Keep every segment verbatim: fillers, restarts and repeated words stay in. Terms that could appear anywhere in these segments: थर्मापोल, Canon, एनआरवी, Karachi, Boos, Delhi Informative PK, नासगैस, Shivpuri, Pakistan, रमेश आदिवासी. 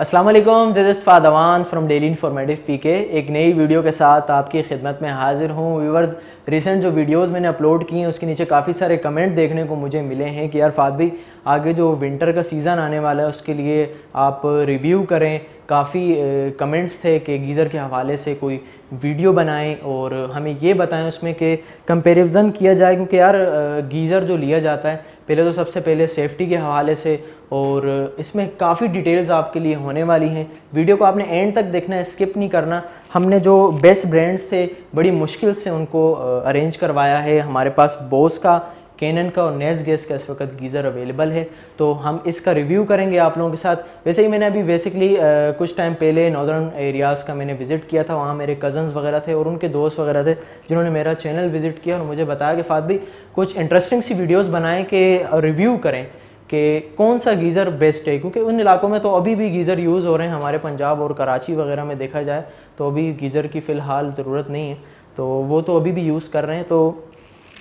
अस्सलाम वालेकुम, this is Fadwan from daily informative PK. एक नई वीडियो के साथ आपकी खिदमत में हाजिर हूँ। व्यूवर्स, रिसेंट जो वीडियोस मैंने अपलोड किए हैं उसके नीचे काफ़ी सारे कमेंट देखने को मुझे मिले हैं कि यार फाद भाई, आगे जो विंटर का सीज़न आने वाला है उसके लिए आप रिव्यू करें। काफ़ी कमेंट्स थे कि गीज़र के हवाले से कोई वीडियो बनाएं और हमें ये बताएं उसमें कि कंपैरिजन किया जाए, क्योंकि यार गीज़र जो लिया जाता है पहले तो सबसे पहले सेफ़्टी के हवाले से, और इसमें काफ़ी डिटेल्स आपके लिए होने वाली हैं। वीडियो को आपने एंड तक देखना है, स्किप नहीं करना। हमने जो बेस्ट ब्रांड्स थे बड़ी मुश्किल से उनको अरेंज करवाया है। हमारे पास बॉस का, कैनन का और नासगैस का इस वक्त गीज़र अवेलेबल है, तो हम इसका रिव्यू करेंगे आप लोगों के साथ। वैसे ही मैंने अभी बेसिकली कुछ टाइम पहले नॉर्दर्न एरियाज़ का मैंने विज़िट किया था। वहाँ मेरे कज़न्स वगैरह थे और उनके दोस्त वगैरह थे जिन्होंने मेरा चैनल विज़िट किया और मुझे बताया कि फाद भाई, कुछ इंटरेस्टिंग सी वीडियोज़ बनाएँ कि रिव्यू करें कि कौन सा गीज़र बेस्ट है, क्योंकि उन इलाकों में तो अभी भी गीज़र यूज़ हो रहे हैं। हमारे पंजाब और कराची वगैरह में देखा जाए तो अभी गीज़र की फ़िलहाल ज़रूरत नहीं है, तो वो तो अभी भी यूज़ कर रहे हैं। तो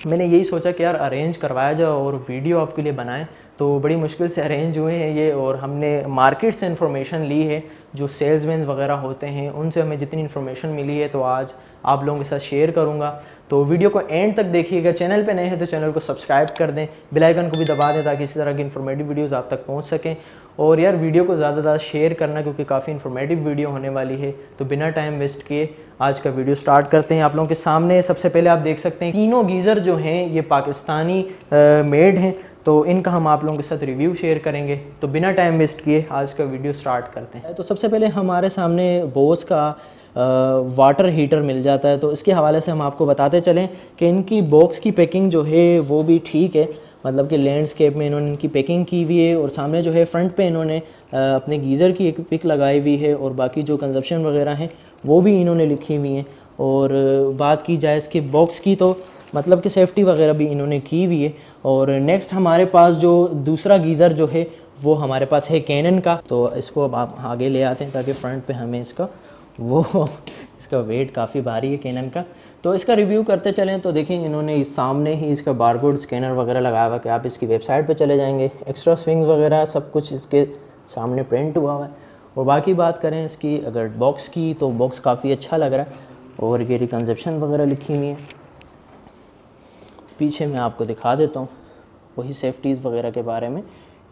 मैंने यही सोचा कि यार अरेंज करवाया जाए और वीडियो आपके लिए बनाएं, तो बड़ी मुश्किल से अरेंज हुए हैं ये। और हमने मार्केट से इन्फॉर्मेशन ली है, जो सेल्समैन वगैरह होते हैं उनसे हमें जितनी इन्फॉर्मेशन मिली है तो आज आप लोगों के साथ शेयर करूंगा। तो वीडियो को एंड तक देखिएगा। चैनल पे नए हैं तो चैनल को सब्सक्राइब कर दें, बेल आइकन को भी दबा दें ताकि इसी तरह की इन्फॉर्मेटिव वीडियोस आप तक पहुँच सकें। और यार वीडियो को ज़्यादा से ज़्यादा शेयर करना, क्योंकि काफ़ी इन्फॉर्मेटिव वीडियो होने वाली है। तो बिना टाइम वेस्ट किए आज का वीडियो स्टार्ट करते हैं आप लोगों के सामने। सबसे पहले आप देख सकते हैं तीनों गीज़र जो हैं ये पाकिस्तानी मेड हैं, तो इनका हम आप लोगों के साथ रिव्यू शेयर करेंगे। तो बिना टाइम वेस्ट किए आज का वीडियो स्टार्ट करते हैं। तो सबसे पहले हमारे सामने बॉस का वाटर हीटर मिल जाता है, तो इसके हवाले से हम आपको बताते चलें कि इनकी बॉक्स की पैकिंग जो है वो भी ठीक है, मतलब कि लैंडस्केप में इन्होंने इनकी पैकिंग की हुई है। और सामने जो है फ्रंट पे इन्होंने अपने गीज़र की एक पिक लगाई हुई है और बाकी जो कंजप्शन वगैरह हैं वो भी इन्होंने लिखी हुई हैं। और बात की जाए इसके बॉक्स की, तो मतलब कि सेफ़्टी वगैरह भी इन्होंने की हुई है। और नेक्स्ट हमारे पास जो दूसरा गीज़र जो है वो हमारे पास है कैनन का, तो इसको अब आप आगे ले आते हैं ताकि फ्रंट पे हमें इसका वो इसका वेट काफ़ी भारी है कैनन का, तो इसका रिव्यू करते चलें। तो देखें, इन्होंने सामने ही इसका बारकोड स्कैनर वगैरह लगाया हुआ कि आप इसकी वेबसाइट पे चले जाएंगे। एक्स्ट्रा स्विंग्स वगैरह सब कुछ इसके सामने प्रिंट हुआ हुआ है। और बाकी बात करें इसकी अगर बॉक्स की, तो बॉक्स काफ़ी अच्छा लग रहा है और ये रिकन्जप्शन वगैरह लिखी हुई है। पीछे मैं आपको दिखा देता हूँ, वही सेफ्टीज़ वगैरह के बारे में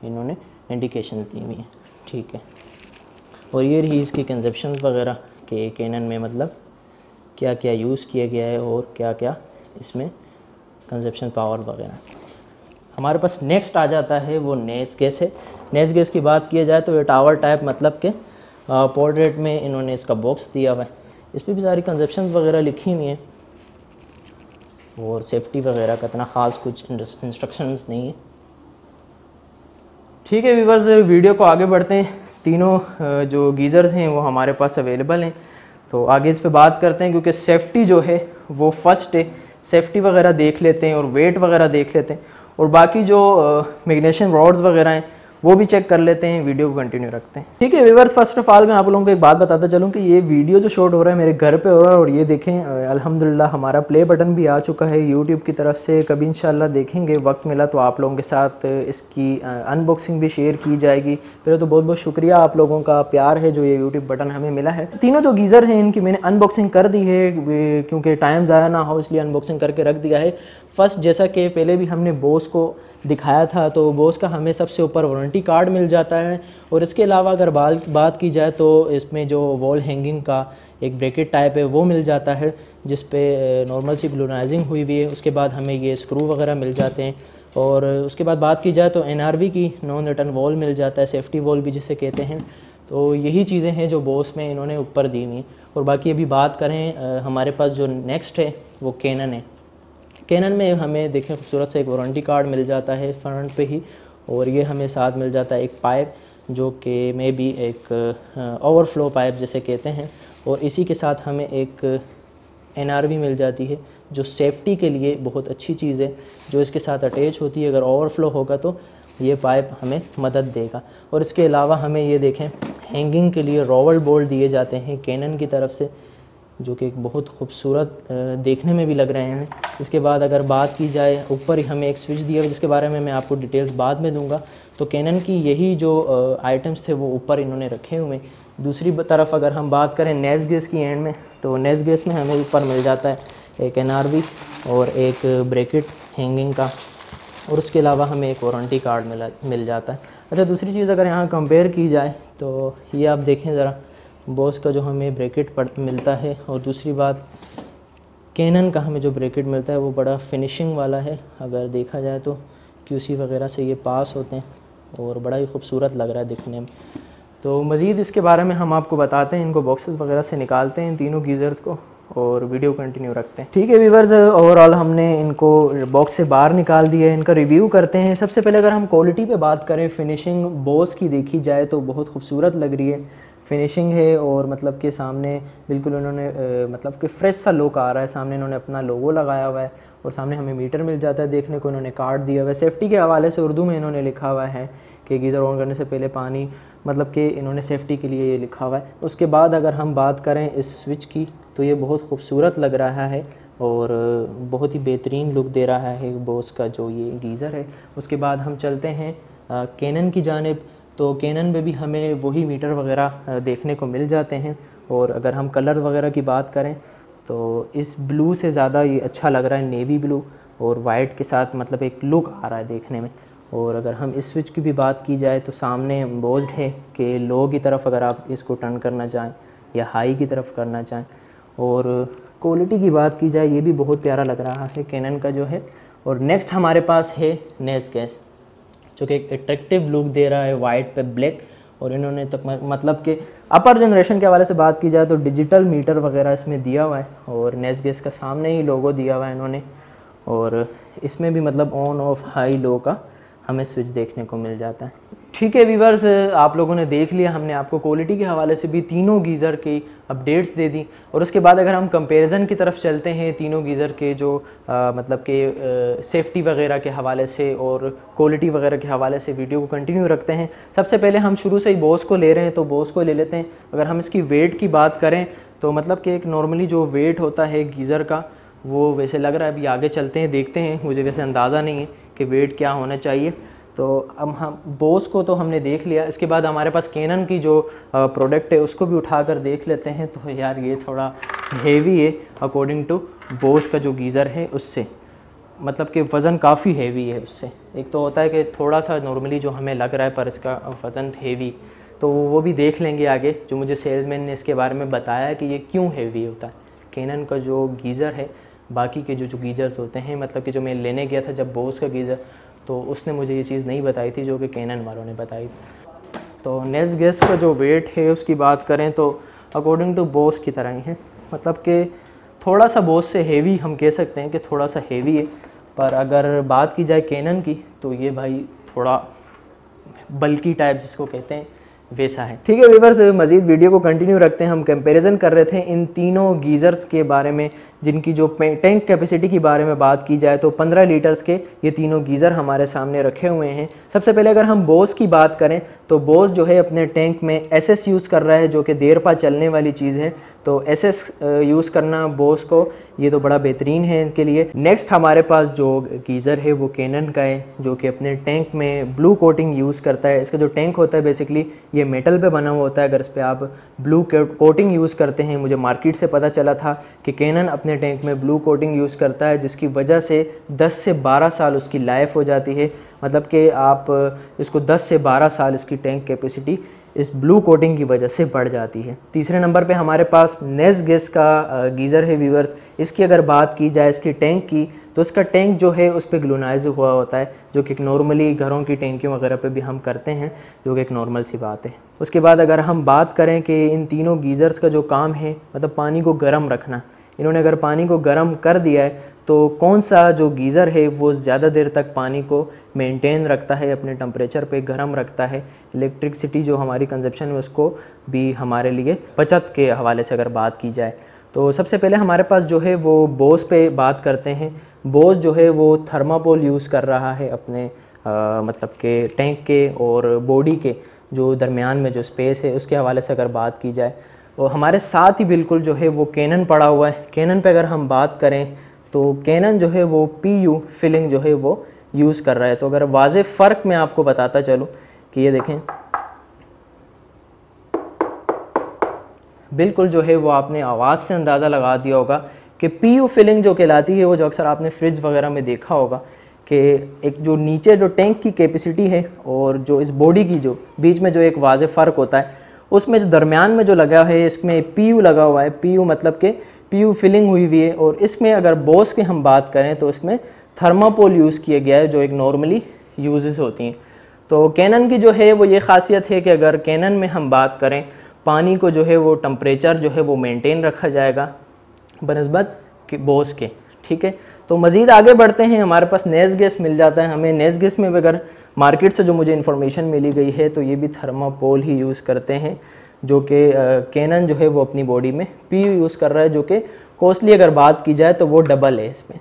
इन्होंने इंडिकेशन दी हुई हैं, ठीक है। और ये रही इसकी कंजप्शन वगैरह के कैनन में, मतलब क्या क्या यूज़ किया गया है और क्या क्या इसमें कंजप्शन पावर वगैरह। हमारे पास नेक्स्ट आ जाता है वो नासगैस है। नासगैस की बात किया जाए तो ये टावर टाइप, मतलब के पोर्ट्रेट में इन्होंने इसका बॉक्स दिया हुआ है। इस पर भी सारी कंजप्शन वगैरह लिखी हुई हैं और सेफ़्टी वगैरह का इतना ख़ास कुछ इंस्ट्रक्शंस नहीं है, ठीक है। व्यूअर्स, वीडियो को आगे बढ़ते हैं। तीनों जो गीज़र्स हैं वो हमारे पास अवेलेबल हैं, तो आगे इस पे बात करते हैं, क्योंकि सेफ़्टी जो है वो फ़र्स्ट है। सेफ़्टी वगैरह देख लेते हैं और वेट वगैरह देख लेते हैं और बाकी जो मैग्नीशियम रॉड्स वगैरह हैं वो भी चेक कर लेते हैं। वीडियो को कंटिन्यू रखते हैं, ठीक है। व्यूअर्स, फर्स्ट ऑफ ऑल मैं आप लोगों को एक बात बताता चलूँ कि ये वीडियो जो शॉट हो रहा है मेरे घर पे हो रहा है। और ये देखें, अल्हम्दुलिल्लाह हमारा प्ले बटन भी आ चुका है यूट्यूब की तरफ से। कभी इंशाल्लाह देखेंगे, वक्त मिला तो आप लोगों के साथ इसकी अनबॉक्सिंग भी शेयर की जाएगी। पहले तो बहुत बहुत शुक्रिया आप लोगों का प्यार है जो ये यूट्यूब बटन हमें मिला है। तीनों जो गीज़र हैं इनकी मैंने अनबॉक्सिंग कर दी है, क्योंकि टाइम ज़ाया ना हो इसलिए अनबॉक्सिंग करके रख दिया है। फर्स्ट, जैसा कि पहले भी हमने बॉस को दिखाया था, तो बॉस का हमें सबसे ऊपर वारंटी कार्ड मिल जाता है। और इसके अलावा अगर बाल बात की जाए तो इसमें जो वॉल हैंगिंग का एक ब्रैकेट टाइप है वो मिल जाता है, जिस पे नॉर्मल सी ग्लूनाइजिंग हुई हुई है। उसके बाद हमें ये स्क्रू वगैरह मिल जाते हैं। और उसके बाद बात की जाए तो एनआरवी की नॉन रिटर्न वॉल मिल जाता है, सेफ्टी वॉल भी जिसे कहते हैं। तो यही चीज़ें हैं जो बॉस में इन्होंने ऊपर दी हुई। और बाकी अभी बात करें, हमारे पास जो नेक्स्ट है वो कैनन है। कैनन में हमें देखें खूबसूरत से एक वारंटी कार्ड मिल जाता है फ्रंट पे ही, और ये हमें साथ मिल जाता है एक पाइप, जो कि मे बी एक ओवरफ्लो पाइप जिसे कहते हैं। और इसी के साथ हमें एक एनआरवी मिल जाती है, जो सेफ़्टी के लिए बहुत अच्छी चीज़ है, जो इसके साथ अटैच होती है। अगर ओवरफ्लो होगा तो ये पाइप हमें मदद देगा। और इसके अलावा हमें ये देखें हैंगिंग के लिए रॉवल बोल्ट दिए जाते हैं कैनन की तरफ से। जो कि बहुत खूबसूरत देखने में भी लग रहे हैं। इसके बाद अगर बात की जाए, ऊपर ही हमें एक स्विच दिया है जिसके बारे में मैं आपको डिटेल्स बाद में दूंगा। तो कैनन की यही जो आइटम्स थे वो ऊपर इन्होंने रखे हुए। दूसरी तरफ अगर हम बात करें नासगैस की एंड में, तो नासगैस में हमें ऊपर मिल जाता है एक एन आर वी और एक ब्रैकेट हैंगिंग का, और उसके अलावा हमें एक वारंटी कार्ड मिला मिल जाता है। अच्छा, दूसरी चीज़ अगर यहाँ कंपेयर की जाए तो ये आप देखें ज़रा, बॉस का जो हमें ब्रैकेट पड़ मिलता है और दूसरी बात कैनन का हमें जो ब्रैकेट मिलता है वो बड़ा फिनिशिंग वाला है। अगर देखा जाए तो क्यूसी वगैरह से ये पास होते हैं और बड़ा ही खूबसूरत लग रहा है दिखने में। तो मज़ीद इसके बारे में हम आपको बताते हैं, इनको बॉक्सेस वगैरह से निकालते हैं इन तीनों गीज़र्स को और वीडियो कंटिन्यू रखते हैं। ठीक है व्यूअर्स, ओवरऑल हमने इनको बॉक्स से बाहर निकाल दिया है, इनका रिव्यू करते हैं। सबसे पहले अगर हम क्वालिटी पे बात करें, फिनिशिंग बॉस की देखी जाए तो बहुत खूबसूरत लग रही है, फिनिशिंग है और मतलब के सामने बिल्कुल उन्होंने मतलब कि फ्रेश सा लुक आ रहा है। सामने इन्होंने अपना लोगो लगाया हुआ है और सामने हमें मीटर मिल जाता है देखने को, इन्होंने कार्ड दिया हुआ है। सेफ्टी के हवाले से उर्दू में इन्होंने लिखा हुआ है कि गीज़र ऑन करने से पहले पानी, मतलब कि इन्होंने सेफ्टी के लिए ये लिखा हुआ है। उसके बाद अगर हम बात करें इस स्विच की तो ये बहुत खूबसूरत लग रहा है और बहुत ही बेहतरीन लुक दे रहा है बॉस का जो ये गीज़र है। उसके बाद हम चलते हैं कैनन की जानिब, तो कैनन में भी हमें वही मीटर वगैरह देखने को मिल जाते हैं। और अगर हम कलर वगैरह की बात करें तो इस ब्लू से ज़्यादा ये अच्छा लग रहा है, नेवी ब्लू और वाइट के साथ मतलब एक लुक आ रहा है देखने में। और अगर हम इस स्विच की भी बात की जाए तो सामने एम्बोस्ड है कि लो की तरफ अगर आप इसको टर्न करना चाहें या हाई की तरफ करना चाहें। और क्वालिटी की बात की जाए, ये भी बहुत प्यारा लग रहा है कैनन का जो है। और नेक्स्ट हमारे पास है नासगैस, जो कि एक अट्रैक्टिव लुक दे रहा है वाइट पे ब्लैक। और इन्होंने तक मतलब कि अपर जनरेशन के हवाले से बात की जाए तो डिजिटल मीटर वगैरह इसमें दिया हुआ है और नासगैस का सामने ही लोगो दिया हुआ है इन्होंने। और इसमें भी मतलब ऑन ऑफ हाई लो का हमें स्विच देखने को मिल जाता है। ठीक है व्यूअर्स, आप लोगों ने देख लिया, हमने आपको क्वालिटी के हवाले से भी तीनों गीज़र की अपडेट्स दे दी। और उसके बाद अगर हम कंपैरिजन की तरफ चलते हैं तीनों गीज़र के जो आ, मतलब के सेफ़्टी वगैरह के हवाले से और क्वालिटी वगैरह के हवाले से वीडियो को कंटिन्यू रखते हैं। सबसे पहले हम शुरू से ही बॉस को ले रहे हैं तो बॉस को ले लेते हैं। अगर हम इसकी वेट की बात करें तो मतलब कि एक नॉर्मली जो वेट होता है गीज़र का वो वैसे लग रहा है। अभी आगे चलते हैं, देखते हैं, मुझे वैसे अंदाज़ा नहीं है कि वेट क्या होना चाहिए। तो अब हम बॉस को तो हमने देख लिया, इसके बाद हमारे पास कैनन की जो प्रोडक्ट है उसको भी उठा कर देख लेते हैं। तो यार ये थोड़ा हेवी है अकॉर्डिंग टू बॉस का जो गीज़र है उससे, मतलब कि वज़न काफ़ी हेवी है उससे। एक तो होता है कि थोड़ा सा नॉर्मली जो हमें लग रहा है पर इसका वज़न हेवी, तो वो भी देख लेंगे आगे। जो मुझे सेल्समैन ने इसके बारे में बताया कि ये क्यों हेवी होता है कैनन का जो गीज़र है, बाकी के जो जो गीज़र्स होते हैं, मतलब कि जो मैं लेने गया था जब बॉस का गीज़र तो उसने मुझे ये चीज़ नहीं बताई थी जो कि कैनन वालों ने बताई। तो नासगैस का जो वेट है उसकी बात करें तो अकॉर्डिंग टू बॉस की तरह ही है, मतलब कि थोड़ा सा बॉस से हेवी, हम कह सकते हैं कि थोड़ा सा हेवी है। पर अगर बात की जाए कैनन की तो ये भाई थोड़ा बल्की टाइप जिसको कहते हैं वैसा है। ठीक है व्यूअर्स, मज़ीद वीडियो को कंटिन्यू रखते हैं। हम कंपैरिजन कर रहे थे इन तीनों गीज़र्स के बारे में, जिनकी जो टैंक कैपेसिटी के बारे में बात की जाए तो पंद्रह लीटर्स के ये तीनों गीज़र हमारे सामने रखे हुए हैं। सबसे पहले अगर हम बॉस की बात करें तो बॉस जो है अपने टैंक में एस एस यूज़ कर रहा है, जो कि देर पा चलने वाली चीज़ है। तो एस एस यूज़ करना बॉस को, ये तो बड़ा बेहतरीन है इनके लिए। नेक्स्ट हमारे पास जो गीज़र है वो कैनन का है, जो कि अपने टैंक में ब्लू कोटिंग यूज़ करता है। इसका जो टैंक होता है बेसिकली ये मेटल पे बना हुआ होता है। अगर इस पर आप ब्लू कोटिंग यूज़ करते हैं, मुझे मार्केट से पता चला था कि कैनन अपने टैंक में ब्लू कोटिंग यूज़ करता है, जिसकी वजह से दस से बारह साल उसकी लाइफ हो जाती है। मतलब कि आप इसको दस से बारह साल इसकी टैंक कैपेसिटी इस ब्लू कोटिंग की वजह से बढ़ जाती है। तीसरे नंबर पे हमारे पास नासगैस का गीज़र है व्यूअर्स। इसकी अगर बात की जाए इसकी टैंक की तो इसका टैंक जो है उस पर ग्लूनाइज हुआ होता है, जो कि नॉर्मली घरों की टैंकियों वगैरह पे भी हम करते हैं, जो कि एक नॉर्मल सी बात है। उसके बाद अगर हम बात करें कि इन तीनों गीज़र्स का जो काम है मतलब पानी को गर्म रखना, इन्होंने अगर पानी को गर्म कर दिया है तो कौन सा जो गीज़र है वो ज़्यादा देर तक पानी को मेंटेन रखता है, अपने टेम्परेचर पे गर्म रखता है। इलेक्ट्रिसिटी जो हमारी कंजप्शन है उसको भी हमारे लिए बचत के हवाले से अगर बात की जाए तो सबसे पहले हमारे पास जो है वो बॉस पे बात करते हैं। बॉस जो है वो थर्मापोल यूज़ कर रहा है अपने आ, मतलब के टैंक के और बॉडी के जो दरमियान में जो स्पेस है उसके हवाले से अगर बात की जाए और हमारे साथ ही बिल्कुल जो है वो कैनन पड़ा हुआ है। कैनन पे अगर हम बात करें तो कैनन जो है वो पी यू फिलिंग जो है वो यूज़ कर रहा है। तो अगर वाज़े फ़र्क मैं आपको बताता चलूँ कि ये देखें बिल्कुल जो है वो आपने आवाज़ से अंदाज़ा लगा दिया होगा कि पी यू फिलिंग जो कहलाती है वो जो अक्सर आपने फ्रिज वगैरह में देखा होगा कि एक जो नीचे जो टैंक की कैपेसिटी है और जो इस बॉडी की जो बीच में जो एक वाज़े फ़र्क होता है उसमें जो दरमियान में जो लगा है इसमें पी यू लगा हुआ है। पी यू मतलब कि पी यू फिलिंग हुई हुई है। और इसमें अगर बॉस की हम बात करें तो इसमें थर्मापोल यूज़ किया गया है जो एक नॉर्मली यूजेस होती हैं। तो कैनन की जो है वो ये खासियत है कि अगर कैनन में हम बात करें पानी को जो है वो टम्परेचर जो है वो मेंटेन रखा जाएगा बनस्बत कि बॉस के, ठीक है। तो मज़ीद आगे बढ़ते हैं, हमारे पास नासगैस मिल जाता है। हमें नासगैस में अगर मार्केट से जो मुझे इन्फॉर्मेशन मिली गई है तो ये भी थर्मापोल ही यूज़ करते हैं जो कि कैनन जो है वो अपनी बॉडी में पी यूज़ कर रहा है जो कि कॉस्टली अगर बात की जाए तो वो डबल है इसमें।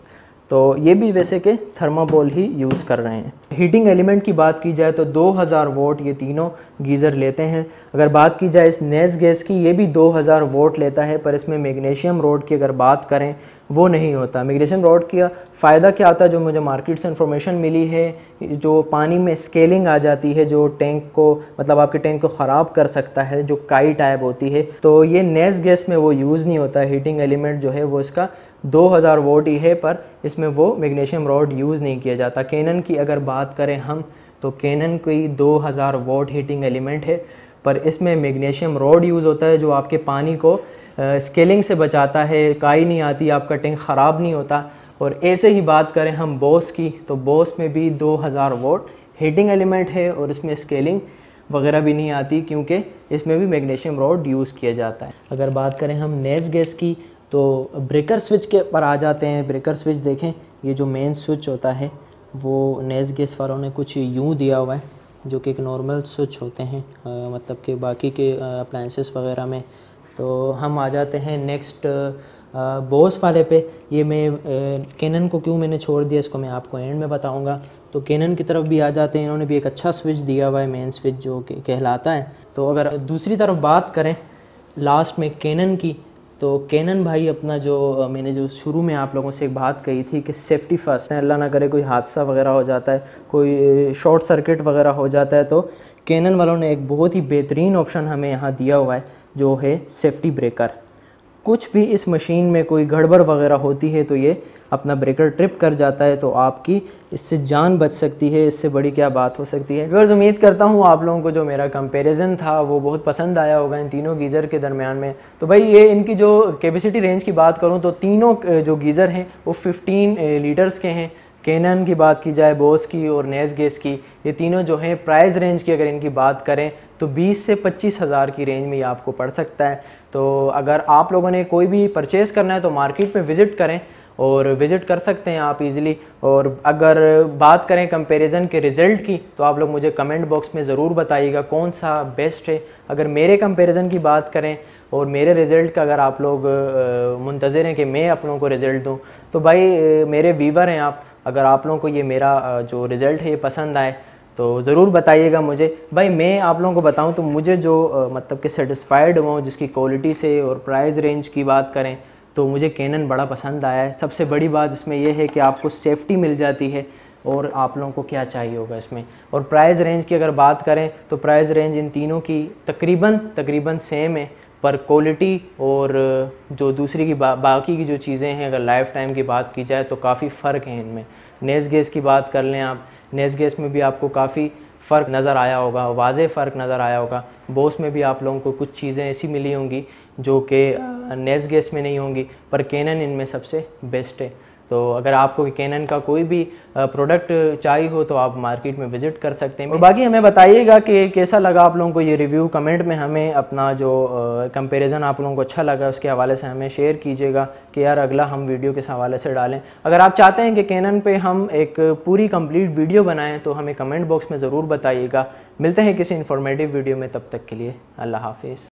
तो ये भी वैसे के थर्मापोल ही यूज़ कर रहे हैं। हीटिंग एलिमेंट की बात की जाए तो दो हज़ार वोट ये तीनों गीज़र लेते हैं। अगर बात की जाए इस नासगैस की, ये भी दो हज़ार वोट लेता है पर इसमें मैग्नीशियम रॉड की अगर बात करें वो नहीं होता। मैग्नीशियम रॉड का फ़ायदा क्या होता है जो मुझे मार्केट से इन्फॉर्मेशन मिली है जो पानी में स्केलिंग आ जाती है जो टैंक को मतलब आपके टैंक को ख़राब कर सकता है, जो काई टाइप होती है। तो ये नासगैस में वो यूज़ नहीं होता। हीटिंग एलिमेंट जो है वो इसका दो हज़ार वोट ही है पर इसमें वो मैग्नीशियम रॉड यूज़ नहीं किया जाता। कैनन की अगर बात करें हम तो कैनन की दो हज़ार वोट हीटिंग एलिमेंट है पर इसमें मैग्नीशियम रॉड यूज़ होता है जो आपके पानी को स्केलिंग से बचाता है, काई नहीं आती, आपका टैंक ख़राब नहीं होता। और ऐसे ही बात करें हम बॉस की तो बॉस में भी दो हज़ार वोट हीटिंग एलिमेंट है और इसमें स्केलिंग वगैरह भी नहीं आती क्योंकि इसमें भी मैग्नीशियम रॉड यूज़ किया जाता है। अगर बात करें हम नासगैस की तो ब्रेकर स्विच के पर आ जाते हैं। ब्रेकर स्विच देखें, ये जो मेन स्विच होता है वो नासगैस वालों ने कुछ यूँ दिया हुआ है जो कि एक नॉर्मल स्विच होते हैं आ, मतलब कि बाकी के अप्लाइंसेस वगैरह में। तो हम आ जाते हैं नेक्स्ट बॉस वाले पे। ये मैं कैनन को क्यों मैंने छोड़ दिया इसको मैं आपको एंड में बताऊंगा। तो कैनन की तरफ भी आ जाते हैं, इन्होंने भी एक अच्छा स्विच दिया हुआ है, मेन स्विच जो कहलाता है। तो अगर दूसरी तरफ बात करें लास्ट में कैनन की तो कैनन भाई अपना जो मैंने जो शुरू में आप लोगों से एक बात कही थी कि सेफ़्टी फर्स्ट, अल्लाह ना करे कोई हादसा वगैरह हो जाता है, कोई शॉर्ट सर्किट वगैरह हो जाता है तो कैनन वालों ने एक बहुत ही बेहतरीन ऑप्शन हमें यहाँ दिया हुआ है जो है सेफ्टी ब्रेकर। कुछ भी इस मशीन में कोई गड़बड़ वगैरह होती है तो ये अपना ब्रेकर ट्रिप कर जाता है तो आपकी इससे जान बच सकती है। इससे बड़ी क्या बात हो सकती है। व्यूअर्स, उम्मीद करता हूँ आप लोगों को जो मेरा कंपैरिजन था वो बहुत पसंद आया होगा इन तीनों गीज़र के दरमियान में। तो भाई ये इनकी जो कैपेसिटी रेंज की बात करूँ तो तीनों जो गीज़र हैं वो फिफ्टीन लीटर्स के हैं। कैनन की बात की जाए, बॉस की और नासगैस की, ये तीनों जो हैं प्राइस रेंज की अगर इनकी बात करें तो बीस से पच्चीस हज़ार की रेंज में ये आपको पड़ सकता है। तो अगर आप लोगों ने कोई भी परचेज़ करना है तो मार्केट में विज़िट करें और विज़िट कर सकते हैं आप इजीली। और अगर बात करें कंपैरिजन के रिज़ल्ट की तो आप लोग मुझे कमेंट बॉक्स में ज़रूर बताइएगा कौन सा बेस्ट है। अगर मेरे कंपैरिजन की बात करें और मेरे रिज़ल्ट का अगर आप लोग मुंतज़र हैं कि मैं आप लोगों को रिज़ल्ट दूँ तो भाई मेरे व्यूअर हैं आप, अगर आप लोगों को ये मेरा जो रिज़ल्ट है ये पसंद आए तो ज़रूर बताइएगा मुझे। भाई मैं आप लोगों को बताऊं तो मुझे जो मतलब कि सेटिस्फाइड हुआ जिसकी क्वालिटी से और प्राइस रेंज की बात करें तो मुझे कैनन बड़ा पसंद आया है। सबसे बड़ी बात इसमें यह है कि आपको सेफ़्टी मिल जाती है और आप लोगों को क्या चाहिए होगा इसमें। और प्राइस रेंज की अगर बात करें तो प्राइस रेंज इन तीनों की तकरीबन तकरीबन सेम है पर क्वालिटी और जो दूसरी की बा, बाकी की जो चीज़ें हैं अगर लाइफ टाइम की बात की जाए तो काफ़ी फ़र्क है इनमें। नासगैस की बात कर लें आप, नासगैस में भी आपको काफ़ी फ़र्क नज़र आया होगा, वाज़े फ़र्क नज़र आया होगा। बॉस में भी आप लोगों को कुछ चीज़ें ऐसी मिली होंगी जो कि नासगैस में नहीं होंगी पर कैनन इनमें सबसे बेस्ट है। तो अगर आपको कैनन का कोई भी प्रोडक्ट चाहिए हो तो आप मार्केट में विज़िट कर सकते हैं। और बाकी हमें बताइएगा कि कैसा लगा आप लोगों को ये रिव्यू। कमेंट में हमें अपना जो कंपैरिजन आप लोगों को अच्छा लगा उसके हवाले से हमें शेयर कीजिएगा कि यार अगला हम वीडियो किस हवाले से डालें। अगर आप चाहते हैं कि कैनन पे हम एक पूरी कंप्लीट वीडियो बनाएँ तो हमें कमेंट बॉक्स में ज़रूर बताइएगा। मिलते हैं किसी इन्फॉर्मेटिव वीडियो में, तब तक के लिए अल्लाह हाफिज़।